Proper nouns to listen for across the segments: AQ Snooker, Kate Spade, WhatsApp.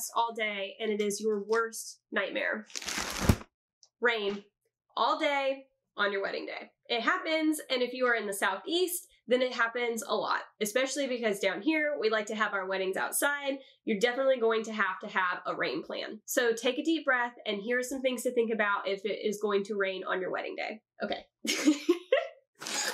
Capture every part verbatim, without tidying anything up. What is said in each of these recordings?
stressed all day and it is your worst nightmare. Rain all day on your wedding day. It happens, and if you are in the Southeast, then it happens a lot, especially because down here, we like to have our weddings outside. You're definitely going to have to have a rain plan. So take a deep breath, and here are some things to think about if it is going to rain on your wedding day. Okay.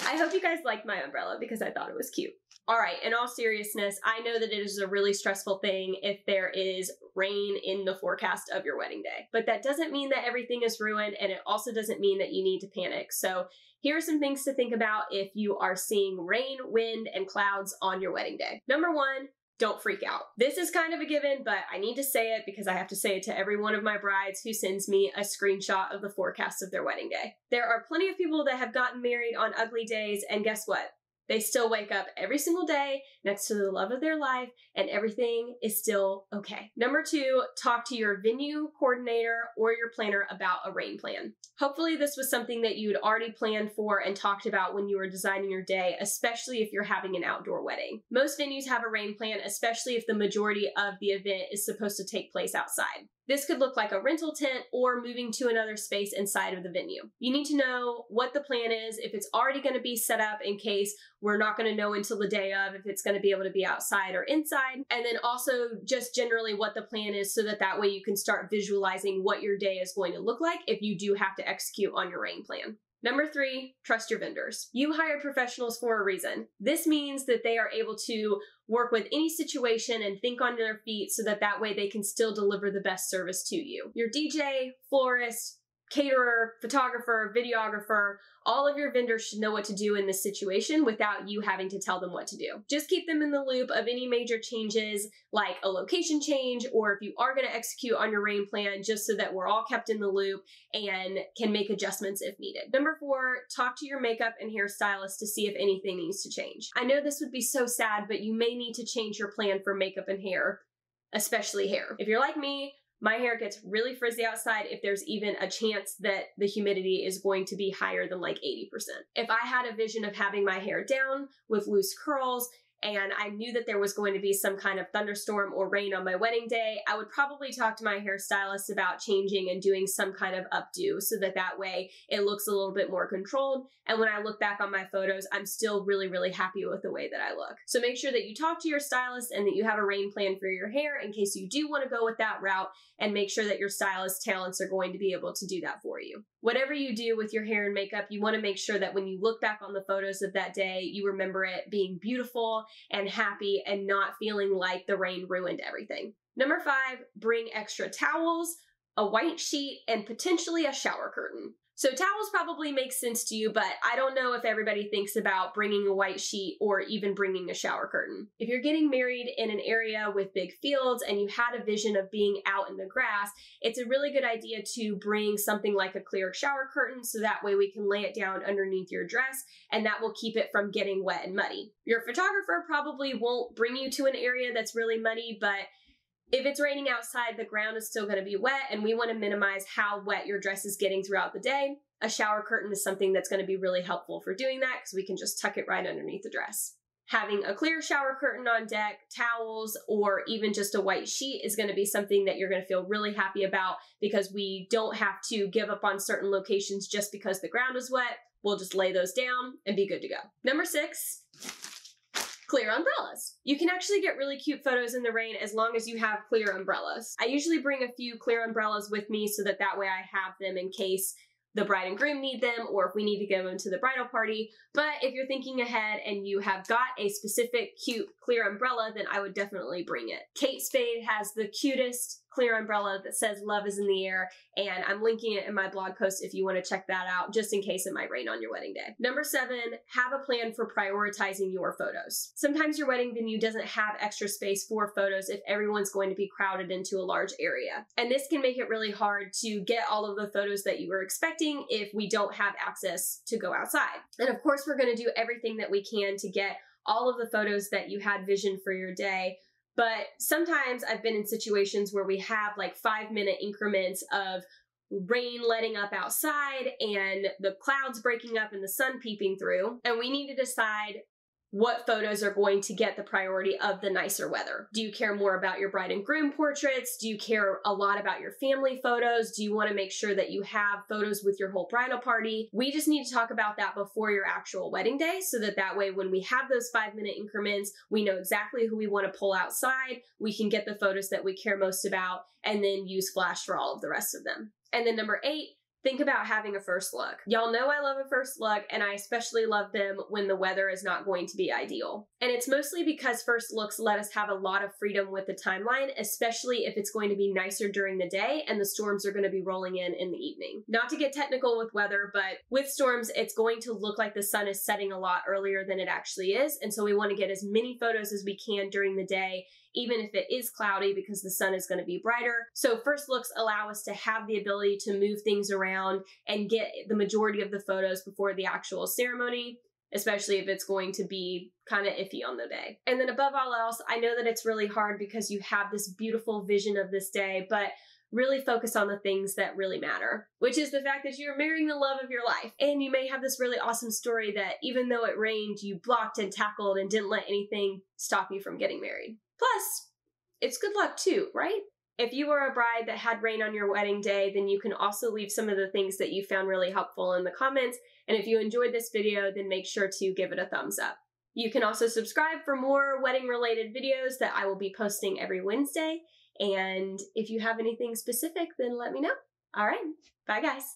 I hope you guys liked my umbrella because I thought it was cute. All right, in all seriousness, I know that it is a really stressful thing if there is rain in the forecast of your wedding day, but that doesn't mean that everything is ruined, and it also doesn't mean that you need to panic. So here are some things to think about if you are seeing rain, wind, and clouds on your wedding day. Number one, don't freak out. This is kind of a given, but I need to say it because I have to say it to every one of my brides who sends me a screenshot of the forecast of their wedding day. There are plenty of people that have gotten married on ugly days, and guess what? They still wake up every single day next to the love of their life, and everything is still okay. Number two, talk to your venue coordinator or your planner about a rain plan. Hopefully this was something that you had already planned for and talked about when you were designing your day, especially if you're having an outdoor wedding. Most venues have a rain plan, especially if the majority of the event is supposed to take place outside. This could look like a rental tent or moving to another space inside of the venue. You need to know what the plan is, if it's already going to be set up in case we're not going to know until the day of if it's going to be able to be outside or inside, and then also just generally what the plan is so that that way you can start visualizing what your day is going to look like if you do have to execute on your rain plan. Number three, trust your vendors. You hired professionals for a reason. This means that they are able to work with any situation and think on their feet so that that way they can still deliver the best service to you. Your D J, florist, caterer, photographer, videographer, all of your vendors should know what to do in this situation without you having to tell them what to do. Just keep them in the loop of any major changes like a location change, or if you are going to execute on your rain plan, just so that we're all kept in the loop and can make adjustments if needed. Number four, talk to your makeup and hairstylist to see if anything needs to change. I know this would be so sad, but you may need to change your plan for makeup and hair, especially hair. If you're like me, my hair gets really frizzy outside if there's even a chance that the humidity is going to be higher than like eighty percent. If I had a vision of having my hair down with loose curls and I knew that there was going to be some kind of thunderstorm or rain on my wedding day, I would probably talk to my hairstylist about changing and doing some kind of updo so that that way it looks a little bit more controlled. And when I look back on my photos, I'm still really, really happy with the way that I look. So make sure that you talk to your stylist and that you have a rain plan for your hair in case you do want to go with that route, and make sure that your stylist talents are going to be able to do that for you. Whatever you do with your hair and makeup, you want to make sure that when you look back on the photos of that day, you remember it being beautiful and happy and not feeling like the rain ruined everything. Number five, bring extra towels, a white sheet, and potentially a shower curtain. So towels probably make sense to you, but I don't know if everybody thinks about bringing a white sheet or even bringing a shower curtain. If you're getting married in an area with big fields and you had a vision of being out in the grass, it's a really good idea to bring something like a clear shower curtain so that way we can lay it down underneath your dress and that will keep it from getting wet and muddy. Your photographer probably won't bring you to an area that's really muddy, but if it's raining outside, the ground is still going to be wet, and we want to minimize how wet your dress is getting throughout the day. A shower curtain is something that's going to be really helpful for doing that because we can just tuck it right underneath the dress. Having a clear shower curtain on deck, towels, or even just a white sheet is going to be something that you're going to feel really happy about because we don't have to give up on certain locations just because the ground is wet. We'll just lay those down and be good to go. Number six, clear umbrellas. You can actually get really cute photos in the rain as long as you have clear umbrellas. I usually bring a few clear umbrellas with me so that that way I have them in case the bride and groom need them or if we need to give them to the bridal party. But if you're thinking ahead and you have got a specific cute clear umbrella, then I would definitely bring it. Kate Spade has the cutest clear umbrella that says "Love is in the air," and I'm linking it in my blog post if you want to check that out, just in case it might rain on your wedding day. Number seven, have a plan for prioritizing your photos. Sometimes your wedding venue doesn't have extra space for photos if everyone's going to be crowded into a large area, and this can make it really hard to get all of the photos that you were expecting if we don't have access to go outside. And of course, we're going to do everything that we can to get all of the photos that you had vision for your day. But sometimes I've been in situations where we have like five minute increments of rain letting up outside and the clouds breaking up and the sun peeping through. And we need to decide what photos are going to get the priority of the nicer weather. Do you care more about your bride and groom portraits? Do you care a lot about your family photos? Do you want to make sure that you have photos with your whole bridal party? We just need to talk about that before your actual wedding day, so that that way when we have those five minute increments, we know exactly who we want to pull outside. We can get the photos that we care most about and then use flash for all of the rest of them. And then number eight, think about having a first look. Y'all know I love a first look, and I especially love them when the weather is not going to be ideal. And it's mostly because first looks let us have a lot of freedom with the timeline, especially if it's going to be nicer during the day and the storms are going to be rolling in in the evening. Not to get technical with weather, but with storms, it's going to look like the sun is setting a lot earlier than it actually is. And so we want to get as many photos as we can during the day, even if it is cloudy, because the sun is going to be brighter. So first looks allow us to have the ability to move things around and get the majority of the photos before the actual ceremony, especially if it's going to be kind of iffy on the day. And then above all else, I know that it's really hard because you have this beautiful vision of this day, but really focus on the things that really matter, which is the fact that you're marrying the love of your life. And you may have this really awesome story that even though it rained, you blocked and tackled and didn't let anything stop you from getting married. Plus, it's good luck too, right? If you were a bride that had rain on your wedding day, then you can also leave some of the things that you found really helpful in the comments. And if you enjoyed this video, then make sure to give it a thumbs up. You can also subscribe for more wedding-related videos that I will be posting every Wednesday. And if you have anything specific, then let me know. All right, bye guys.